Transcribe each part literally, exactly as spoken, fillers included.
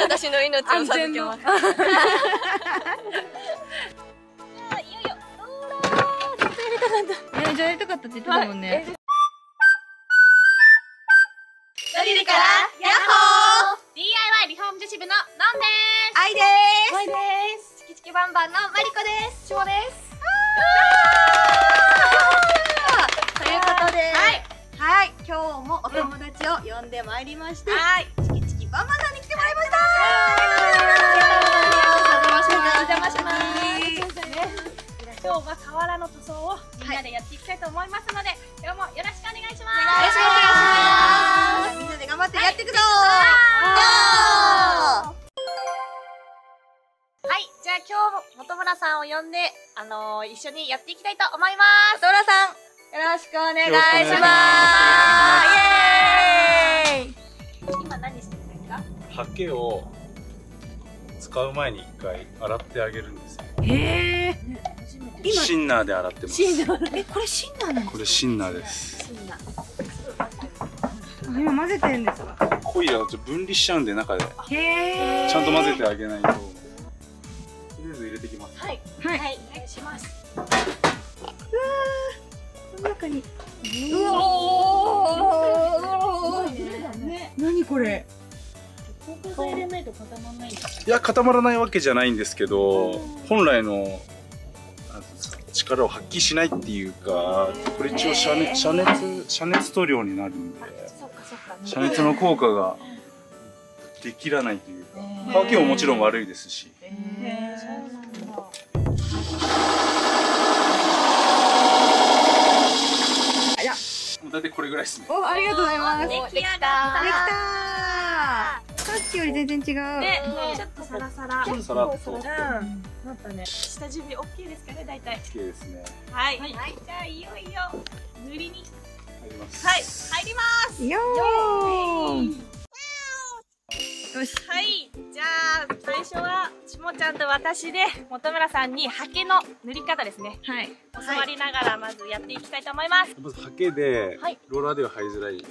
私の命を授けます。じゃあやりたかったって言ってたもんね。ドリルからヤッホー ディーアイワイ リフォーム女子部ののんです。あいです。まいです。チキチキバンバンのまりこです。しもです。ということで、はい、はい、今日もお友達を呼んでまいりました。はい、チキチキバンバンさんに来てもらいました。ありがとうございます。お邪魔します。今日は河原の塗装をみんなでやっていきたいと思いますので、はい、今日もよろしくお願いします。よろしくお願いします。みんなで頑張ってやっていくぞ。はい、じゃあ今日も本村さんを呼んで、あのー、一緒にやっていきたいと思います。本村さん、よろしくお願いします。イエーイ。今何してるんですか？ハケを使う前に一回洗ってあげるんですよ。へー。シンナーで洗ってます。え、これシンナーなんですか？これシンナーです。今混ぜてるんですか？濃いやつ分離しちゃうんで中で。へー。ちゃんと混ぜてあげないと。とりあえず入れてきます。はいはいはい、お願いします。うわー、この中に。うおー、すごいね。何これ？硬化剤入れないと固まらないんですか？いや、固まらないわけじゃないんですけど、本来の力を発揮しないっていうか、これ一応遮熱、遮熱、遮熱塗料になるんで、遮熱の効果ができらないというか、乾きももちろん悪いですし。だいたいこれぐらいですね。お、ありがとうございます。できた。できた。さっきより全然違う。ね、ちょっとサラサラ。ちょっとサラっと。うん、なったね。下準備オッケーですかね、だいたい。オッケーですね。はい。はい、じゃあいよいよ塗りに入ります。はい、入ります。よー。よし。はい、じゃあ最初はしもちゃんと私で本村さんにハケの塗り方ですね。はい。教わりながらまずやっていきたいと思います。まずハケで、ローラーでは入りづらい。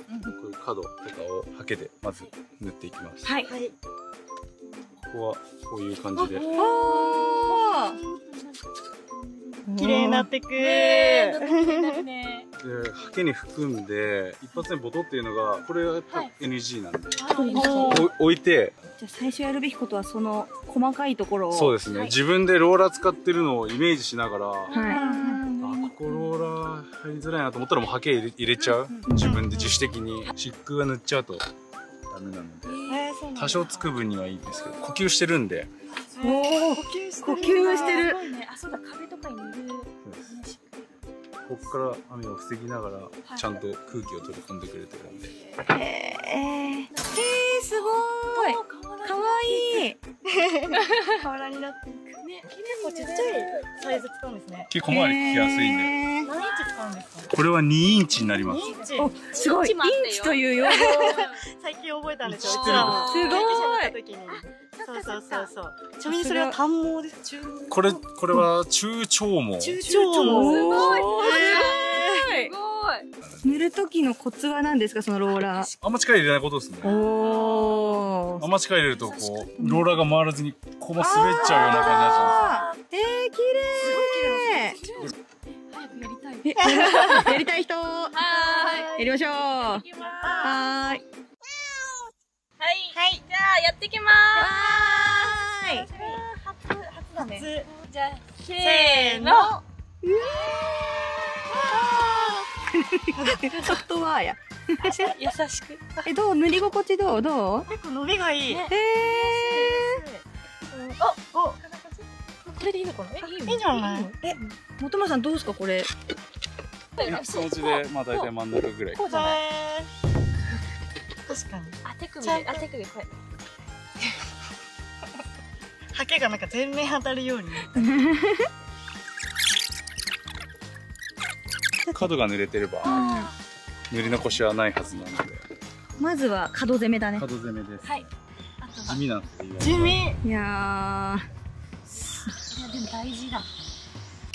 角とかをハケでまず塗っていきます。はい。ここはこういう感じで。綺麗になってく。で、ハケに含んで一発でボトっていうのがこれはやっぱ エヌジー なんで。置いて。じゃあ最初やるべきことはその細かいところを。そうですね。自分でローラー使ってるのをイメージしながら。はい。ローラー入りづらいなと思ったらもうハケ入れちゃう、自分で自主的に湿気が塗っちゃうとダメなので、多少つく分にはいいんですけど、呼吸してるんで。おお、呼吸してる。あ、そうだ、壁とかに塗る。ここから雨を防ぎながらちゃんと空気を取り込んでくれてるんで。へえ、すごい。可愛い。瓦になっていく。ね、結構ちっちゃいサイズ使うんですね。結構小回りきやすいんで。何インチ使うんですか？これはにインチになります。すごい。インチという用語。最近覚えたんですよ。すごい。そうそうそうそう。ちなみにそれは短毛です。中。これこれは中長毛。中長毛。すごい。すごい。塗る時のコツは何ですか、そのローラー。あんま力入れないことですね。おー。あんま力入れると、こう、ローラーが回らずに、ここも滑っちゃうような感じになっちゃうんです。えー、綺麗。すごい綺麗。早くやりたい。やりたい人。はーい。やりましょう。はーい。はい。はい。じゃあ、やってきまーす。はーい。初、初だね。じゃあ、せーの。うわー。ちょっとはや優しく。え、どう、塗り心地どうどう？結構伸びがいい。へえ。おお、これでいいのかな？いいんじゃない？え、本村さんどうですかこれ？掃除でまあ大体真ん中ぐらい。確かに。あ、手首、あ、手首これ。ハケがなんか全面当たるように。角が濡れてれば塗り残しはないはずなので、まずは角攻めだね。角攻めです。はい。地味なんて言われる。地味。いやー、でも大事だ。は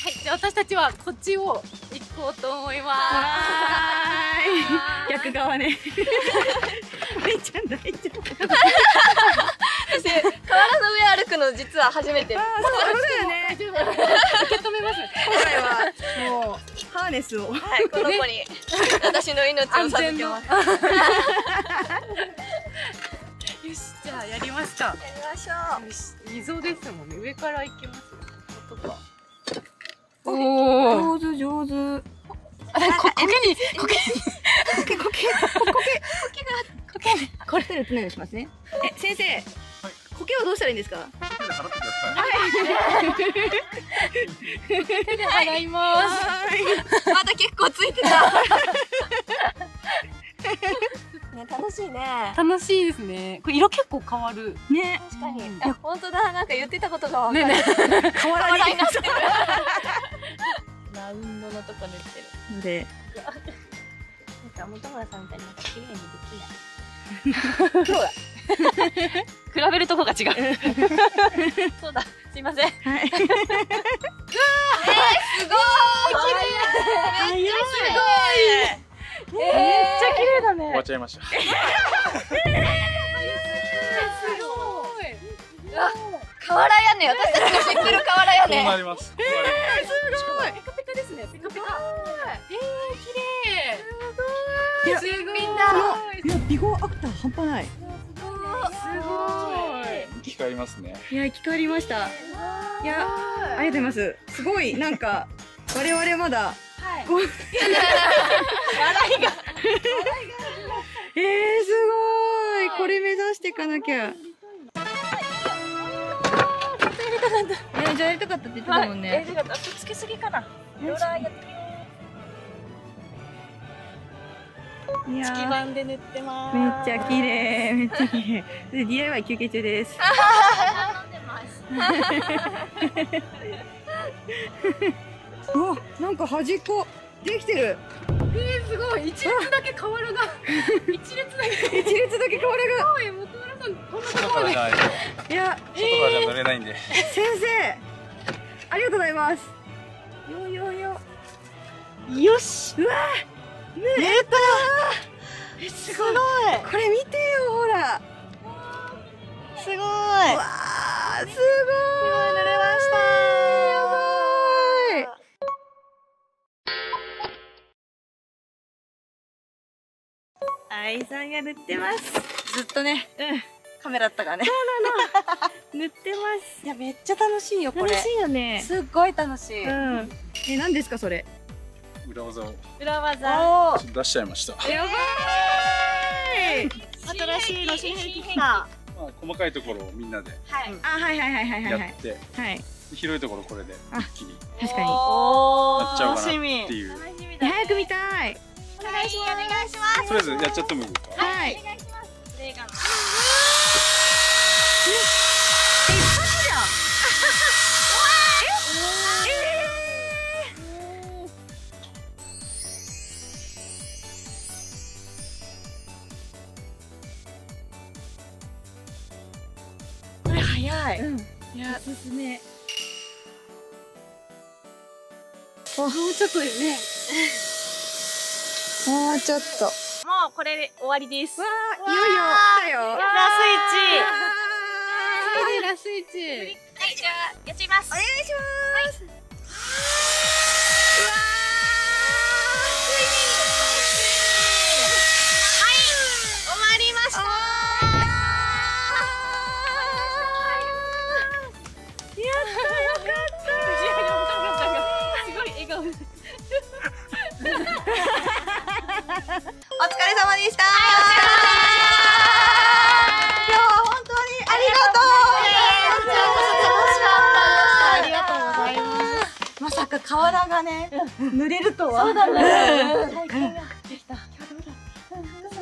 い、じゃあ私たちはこっちを行こうと思います。逆側ね。めっちゃ大丈夫。の実は初めて。ああ、そうだよね。受け止めます。今回はもうハーネスを、はい、この子に私の命を授けます。よし、じゃあやりました。やりましょう。よし、溝ですもんね。上から行きますよ。とか。おお、上手上手。あ、こけにこけにこけこけこけがこけ。これ手でつないでしますね。え、先生。苔はどうしたらいいんですか？手で払ってください。手で払います。まだ結構ついてた。ね、楽しいね。楽しいですね。これ色結構変わる。ね、確かに。本当だ、なんか言ってたことがわかる。変わらないなってる。ラウンドのとこ塗ってる。で、なんか本村さんみたいに綺麗にできない。そうだ。比べるとこが違う。そうだ、すいません。はい。うわー、すごい。綺麗。めっちゃすごい。めっちゃ綺麗だね。終わっちゃいました。すごい。あ、瓦屋根、私たちの知ってる瓦屋根。こうなります。ええ、すごい。ピカピカですね。ピカピカ。ええ、綺麗。すごい。みんな。いや、ビフォーアフター半端ない。生き返りますね。いや、生き返りました。いや、ありがとうございます。すごい、なんか、我々まだ。はい。笑いが。ええ、すごい、これ目指していかなきゃ。いや、じゃ、やりたかったって言ってたもんね。つけすぎかな。月版で塗ってます。めっちゃ綺麗、めっちゃ綺麗。で、ディーアイワイ 休憩中です。お、なんか端っこできてる。えー、すごい、一列だけ瓦が。一列だけ。一列だけ瓦が。すごい、本村さん、こんなところで。いや、外からじゃ塗れないんで。先生、ありがとうございます。よよよ。よし、うわ。ねえ、すごい。これ見てよ、ほら。すごい。わあ、すごい。濡れました。やばい。あいさんが塗ってます。ずっとね。うん。カメラあったからね。そうなの。塗ってます。いや、めっちゃ楽しいよ、これ。楽しいよね。すっごい楽しい。うん。え、なんですか、それ。裏技を裏技を出しちゃいました。やばい。新しいの新兵器変化。まあ細かいところをみんなで、はい、あ、はいはいはいはいはいやって、はい、広いところこれで一気に確かになっちゃうかなっていう。早く見たい。お願いします。お願いします。とりあえずやっちゃってもいいですか。はい。お願いします。レーガン。一発じゃん。いや、おすすめ。もうちょっとですね。もうちょっと。もうこれで終わりです。わあ、いよいよ来たよ。ラスイッチ。ラスイッチ。はい、じゃあやっちゃいます。お願いします。うわあ、ついに。はい、終わりました。お疲れ様でした。今日は本当にありがとう。ありがとうございます。まさか瓦がね、濡れるとは。そうだね。体験ができた。す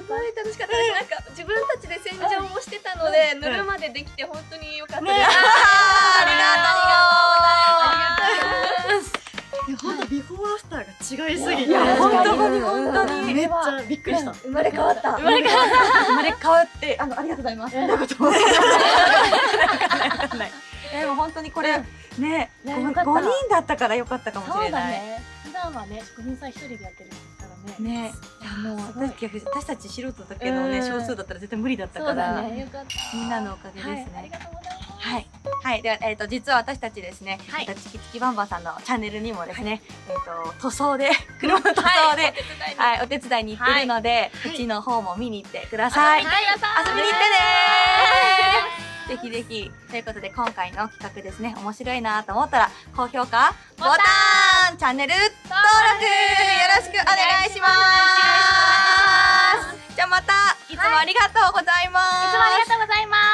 ごい楽しかったです。なんか自分たちで洗浄もしてたので、塗るまでできて本当に良かったです。ありがとう。ありがとうございます。ほんとビフォーアフターが違いすぎて、本当に本当にめっちゃびっくりした。生まれ変わった、生まれ変わった、生まれ変わって、あの、ありがとうございます。そんなこともでも本当にこれね、ごにんだったからよかったかもしれない。普段はね、職人さんひとりでやってるからね。もう私たち素人だけどね、少数だったら絶対無理だったから、みんなのおかげですね。ありがとうございます。はいはい、では、えー、と実は私たちですね、はい、チキチキバンバンさんのチャンネルにもですね、はい、えー、と塗装で車の塗装でお手伝いに行ってるので、はい、うちの方も見に行ってください。はい、遊びに行ってねー、ぜひぜひ。ということで今回の企画ですね、面白いなと思ったら高評価ボタン、チャンネル登録よろしくお願いします。じゃあまたいつもありがとうございます。いつもありがとうございます。